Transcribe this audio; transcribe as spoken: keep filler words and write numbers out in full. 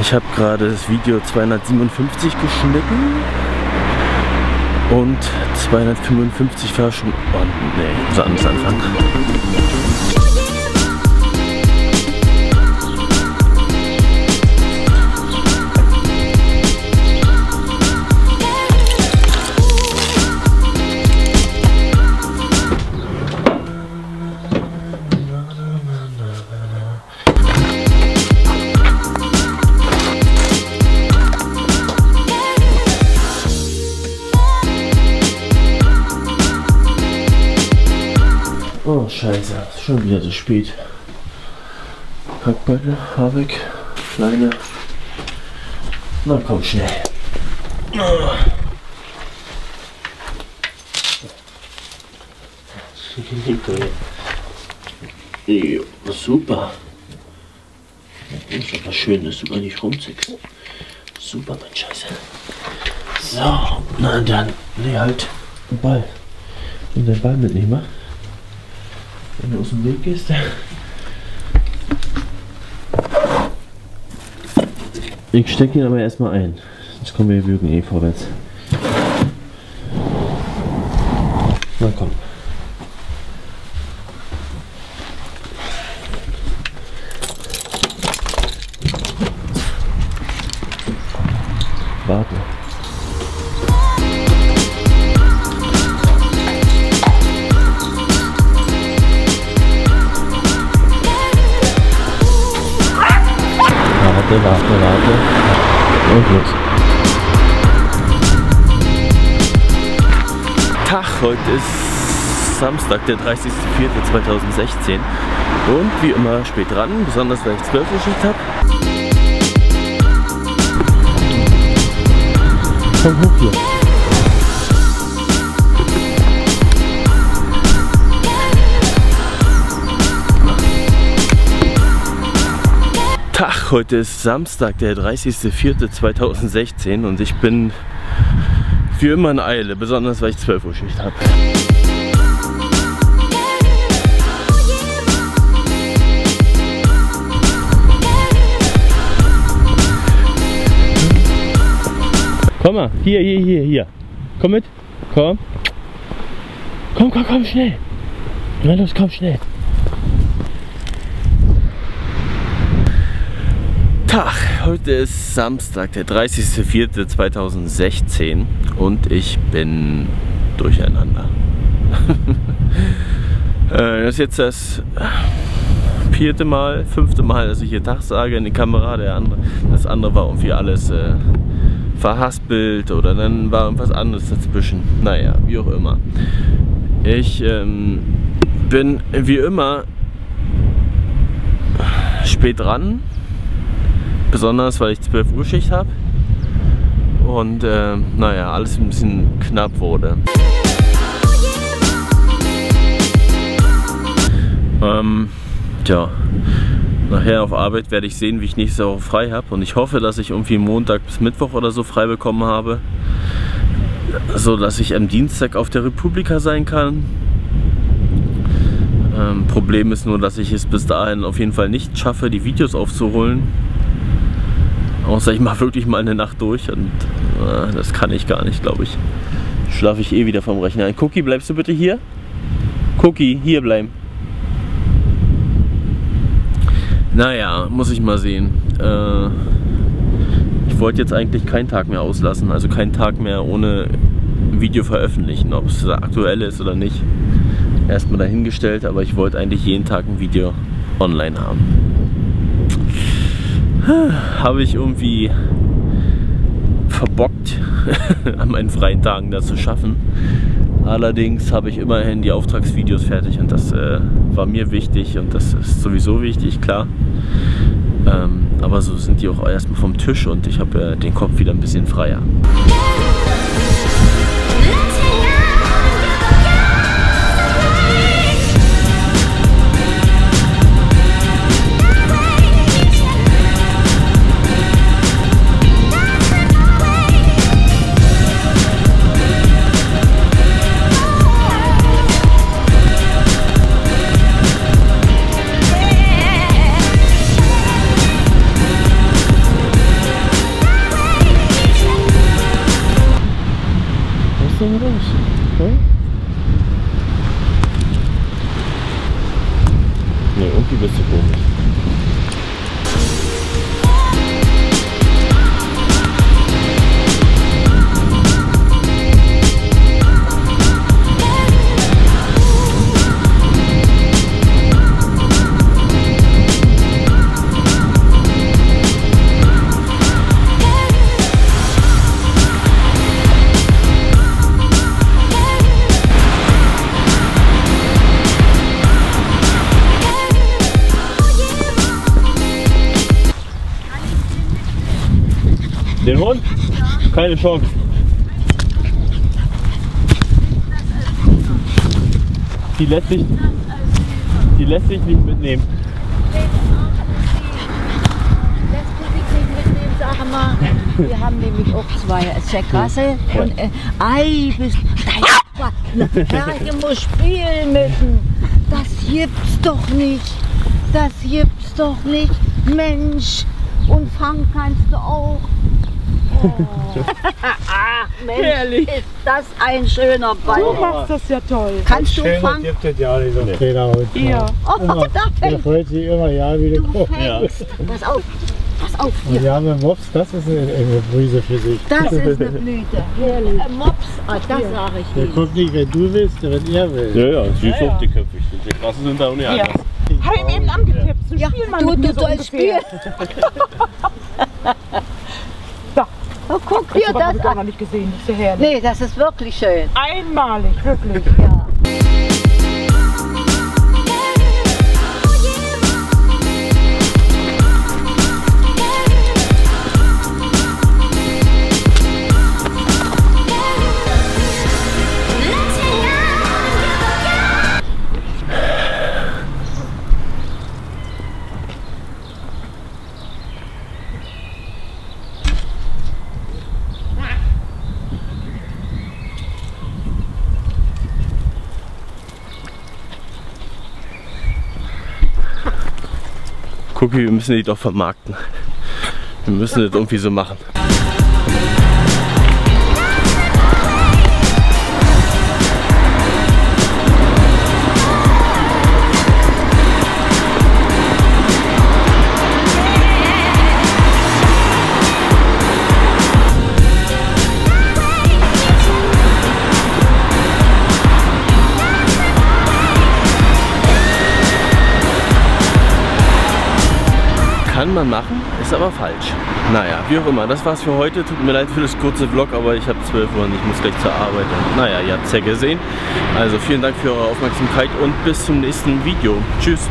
Ich habe gerade das Video zweihundertsiebenundfünfzig geschnitten und zweihundertfünfundfünfzig war schon... Oh ne, ich muss anders anfangen. Oh scheiße, ist schon wieder so spät. Packbeutel, Habeck, Leine. Na komm schnell. Jo, super. Das ist aber schön, dass du gar nicht rumzickst. Super, mein Scheiße. So, na dann. Nee, halt den Ball. Und den Ball mitnehmen. Wenn du aus dem Weg gehst. Ich stecke ihn aber erstmal ein. Sonst kommen wir Bögen eh vorwärts. Na komm. Warte. Warte, warte, warte. Und los. Tag, heute ist Samstag, der dreißigste vierte zweitausendsechzehn. Und wie immer spät dran, besonders wenn ich zwölf Uhr Schicht habe. Komm hoch hier. Tag, heute ist Samstag, der dreißigste vierte zweitausendsechzehn und ich bin wie immer in Eile, besonders weil ich zwölf Uhr Schicht habe. Komm mal, hier, hier, hier, hier. Komm mit, komm. Komm, komm, komm, schnell. Na los, komm, schnell. Tag, heute ist Samstag, der dreißigste vierte zweitausendsechzehn und ich bin durcheinander. Das ist jetzt das vierte Mal, fünfte Mal, dass ich hier Tag sage in die Kamera. Der andere, das andere war irgendwie alles äh, verhaspelt oder dann war irgendwas anderes dazwischen. Naja, wie auch immer. Ich ähm, bin wie immer spät dran. Besonders, weil ich zwölf Uhr Schicht habe und äh, naja, alles ein bisschen knapp wurde. Ähm, tja, nachher auf Arbeit werde ich sehen, wie ich nächste Woche frei habe und ich hoffe, dass ich irgendwie Montag bis Mittwoch oder so frei bekommen habe, so dass ich am Dienstag auf der Republika sein kann. Ähm, Problem ist nur, dass ich es bis dahin auf jeden Fall nicht schaffe, die Videos aufzuholen. Außer ich mache wirklich mal eine Nacht durch und äh, das kann ich gar nicht, glaube ich. Schlafe ich eh wieder vom Rechner ein. Cookie, bleibst du bitte hier? Cookie, hier bleiben. Naja, muss ich mal sehen. Äh, ich wollte jetzt eigentlich keinen Tag mehr auslassen, also keinen Tag mehr ohne Video veröffentlichen, ob es aktuell ist oder nicht. Erstmal dahingestellt, aber ich wollte eigentlich jeden Tag ein Video online haben. Habe ich irgendwie verbockt, an meinen freien Tagen das zu schaffen. Allerdings habe ich immerhin die Auftragsvideos fertig und das äh, war mir wichtig und das ist sowieso wichtig, klar. Ähm, aber so sind die auch erstmal vom Tisch und ich habe äh, den Kopf wieder ein bisschen freier. Den Hund? Keine Chance. Die lässt sich, die lässt sich nicht mitnehmen. Wir haben nämlich auch zwei Zeckrasse und äh, ei, bist dein Papa, ich muss spielen müssen. Das gibt's doch nicht, das gibt's doch nicht, Mensch, und fangen kannst du auch. Oh. Ach Mensch, herrlich. Ist das ein schöner Ball. Du machst das ja toll. Kannst das du fangen? Gibt es ja nicht so Trainer heute. Ja. Oh, immer. Der freut sich immer, ja, wie du kommst. Ja. Pass auf. Pass auf, hier. Wir haben einen Mops, das ist eine, eine Blüte für sich. Das ist eine Blüte. Herrlich. Ein Mops, das sage ich dir. Der kommt nicht, wenn du willst, wenn er will. Ja, ja, süß auf die Köpfe. Die Klassen sind da auch nicht anders. Habe ich ihm eben angetippt. So ja, mal du, du sollst spielen. Da. Oh, guck, ich hier, das habe ich auch noch nicht gesehen. Das ist ja herrlich. Nee, das ist wirklich schön. Einmalig, wirklich. Ja. Cookie, wir müssen die doch vermarkten. Wir müssen das irgendwie so machen. Kann man machen, ist aber falsch. Naja, wie auch immer, das war's für heute. Tut mir leid für das kurze Vlog, aber ich habe zwölf Uhr und ich muss gleich zur Arbeit. Und naja, ihr habt's ja gesehen. Also vielen Dank für eure Aufmerksamkeit und bis zum nächsten Video. Tschüss.